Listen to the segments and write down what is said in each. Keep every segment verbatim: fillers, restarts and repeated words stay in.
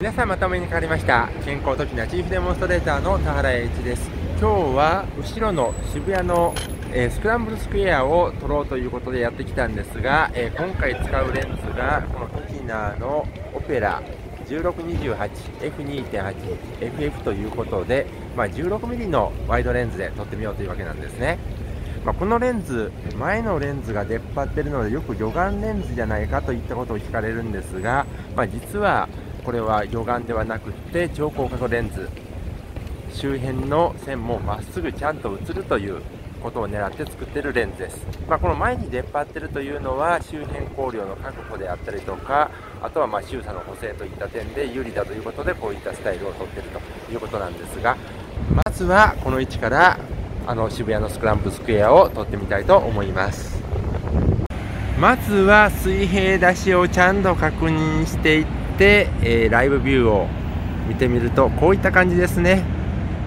皆さんまたお目にかかりました。健康的なチーフデモンストレーターの田原栄一です。今日は後ろの渋谷のえー、スクランブルスクエアを撮ろうということでやってきたんですが、えー、今回使うレンズがこのキキナーのオペラ じゅうろく にじゅうはち エフ に てんはち エフ エフ ということで、まあ、じゅうろくミリ のワイドレンズで撮ってみようというわけなんですね。まあ、このレンズ、前のレンズが出っ張ってるのでよく魚眼レンズじゃないかといったことを聞かれるんですが、まあ、実はこれは魚眼ではなくって超広角レンズ、周辺の線もまっすぐちゃんと映るということを狙って作っているレンズです。まあ、この前に出っ張ってるというのは周辺光量の確保であったりとか、あとはまあ周差の補正といった点で有利だということで、こういったスタイルをとっているということなんですが、まずはこの位置からあの渋谷のスクランブルスクエアを撮ってみたいと思います。まずは水平出しをちゃんと確認していって、えー、ライブビューを見てみるとこういった感じですね。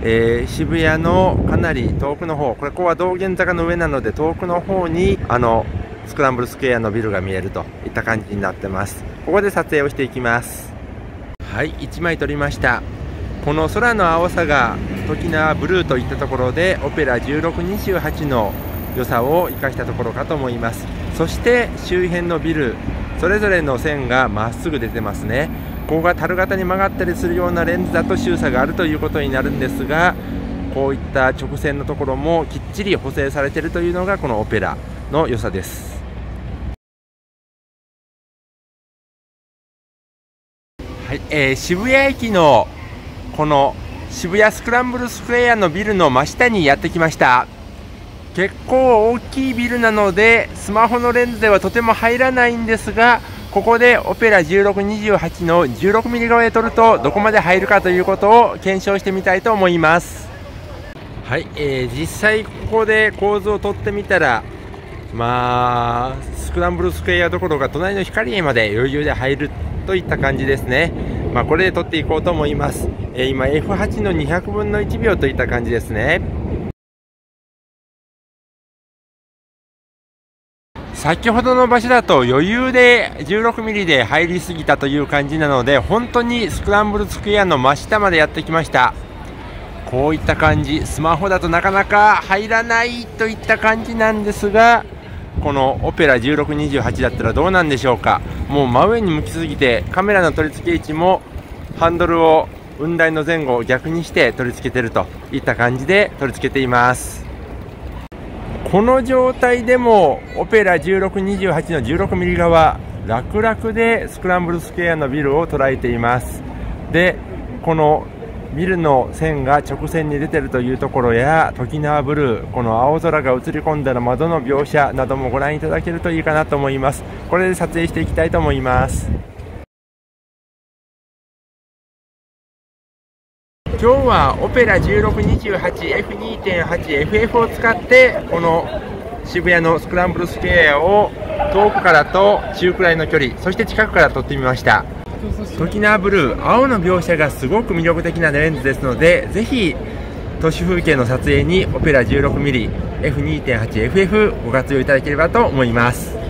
えー、渋谷のかなり遠くの方、これここは道玄坂の上なので遠くの方にあのスクランブルスクエアのビルが見えるといった感じになってます。ここで撮影をしていきます。はい、いちまい撮りました。この空の青さが時なブルーといったところでオペラじゅうろく にじゅうはちの良さを生かしたところかと思います。そして周辺のビルそれぞれの線がまっすぐ出てますね。ここが樽型に曲がったりするようなレンズだと周差があるということになるんですが、こういった直線のところもきっちり補正されているというのがこのオペラの良さです。はい、えー、渋谷駅のこの渋谷スクランブルスクエアのビルの真下にやってきました。結構大きいビルなのでスマホのレンズではとても入らないんですが、ここでオペラじゅうろく にじゅうはちの じゅうろくミリ 側で撮るとどこまで入るかということを検証してみたいと思います。はい、えー、実際ここで構図を撮ってみたら、まあスクランブルスクエアどころか隣の光栄まで余裕で入るといった感じですね。まあ、これで撮っていこうと思います。えー、今 エフ はち のにひゃくぶんのいちびょうといった感じですね。先ほどの場所だと余裕で じゅうろくミリ で入りすぎたという感じなので、本当にスクランブルスクエアの真下までやってきました。こういった感じ、スマホだとなかなか入らないといった感じなんですが、このオペラじゅうろく にじゅうはちだったらどうなんでしょうか。もう真上に向きすぎてカメラの取り付け位置もハンドルを雲台の前後を逆にして取り付けているといった感じで取り付けています。この状態でもオペラじゅうろく にじゅうはちの じゅうろくミリ 側、楽々でスクランブルスクエアのビルを捉えています。で、このビルの線が直線に出てるというところや、トキナーブルー、この青空が映り込んだ窓の描写などもご覧いただけるといいかなと思います。これで撮影していきたいと思います。今日はオペラ じゅうろく にじゅうはち エフ に てんはち エフ エフ を使ってこの渋谷のスクランブルスクエアを遠くからと中くらいの距離、そして近くから撮ってみました。トキナーブルー、青の描写がすごく魅力的なレンズですので、ぜひ都市風景の撮影にオペラ じゅうろくミリ エフ に てんはち エフ エフ ご活用いただければと思います。